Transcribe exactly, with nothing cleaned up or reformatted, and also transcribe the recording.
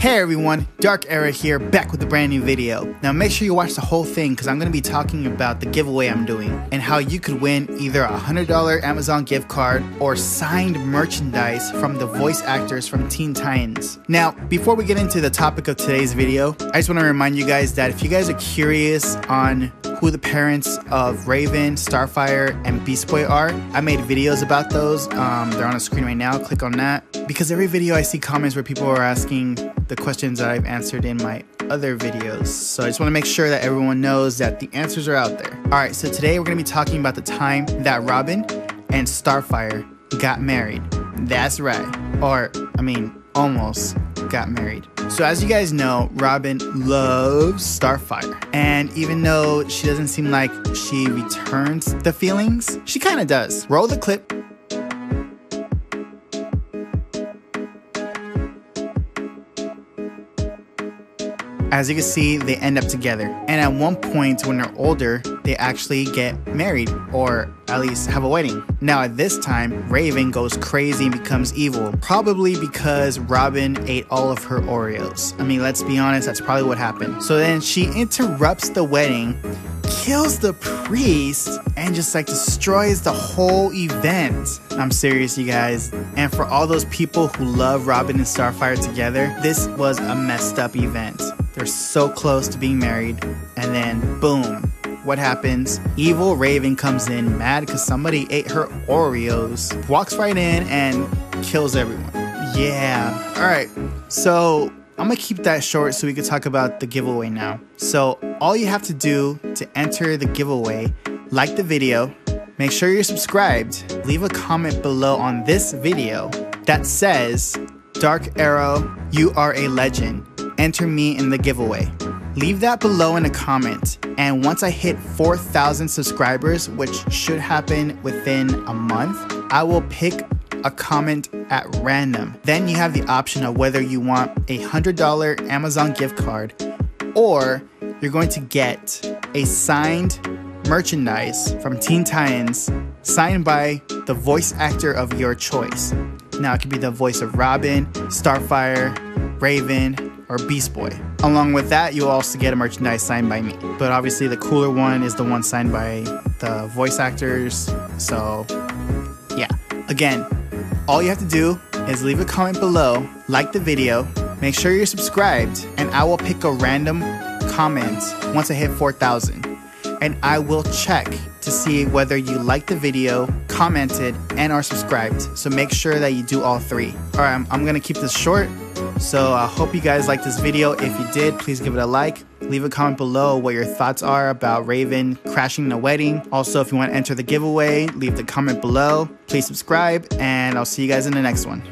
Hey everyone, Dark Era here, back with a brand new video. Now make sure you watch the whole thing because I'm going to be talking about the giveaway I'm doing and how you could win either a one hundred dollar Amazon gift card or signed merchandise from the voice actors from Teen Titans. Now before we get into the topic of today's video, I just want to remind you guys that if you guys are curious on who the parents of Raven, Starfire, and Beast Boy are, I made videos about those. Um, they're on the screen right now, click on that. Because every video I see comments where people are asking the questions that I've answered in my other videos. So I just want to make sure that everyone knows that the answers are out there. All right, so today we're going to be talking about the time that Robin and Starfire got married. That's right. Or, I mean, almost got married. So as you guys know, Robin loves Starfire. And even though she doesn't seem like she returns the feelings, she kind of does. Roll the clip. As you can see, they end up together. And at one point when they're older, they actually get married, or at least have a wedding. Now at this time, Raven goes crazy and becomes evil, probably because Robin ate all of her Oreos. I mean, let's be honest, that's probably what happened. So then she interrupts the wedding, kills the priest, and just like destroys the whole event. I'm serious, you guys. And for all those people who love Robin and Starfire together, this was a messed up event. They're so close to being married, and then boom, what happens? Evil Raven comes in mad because somebody ate her Oreos, walks right in and kills everyone. Yeah. All right, so I'm gonna keep that short so we can talk about the giveaway now. So all you have to do to enter the giveaway, like the video, make sure you're subscribed, leave a comment below on this video that says, Dark Arrow, you are a legend. Enter me in the giveaway. Leave that below in a comment. And once I hit four thousand subscribers, which should happen within a month, I will pick a comment at random. Then you have the option of whether you want a one hundred dollar Amazon gift card, or you're going to get a signed merchandise from Teen Titans signed by the voice actor of your choice. Now it could be the voice of Robin, Starfire, Raven, or Beast Boy. Along with that, you'll also get a merchandise signed by me. But obviously the cooler one is the one signed by the voice actors. So yeah, again, all you have to do is leave a comment below, like the video, make sure you're subscribed, and I will pick a random comment once I hit four thousand. And I will check to see whether you liked the video, commented, and are subscribed. So make sure that you do all three. All right, I'm, I'm gonna keep this short. So I uh, hope you guys liked this video. If you did, please give it a like. Leave a comment below what your thoughts are about Raven crashing the wedding. Also, if you want to enter the giveaway, leave the comment below. Please subscribe, and I'll see you guys in the next one.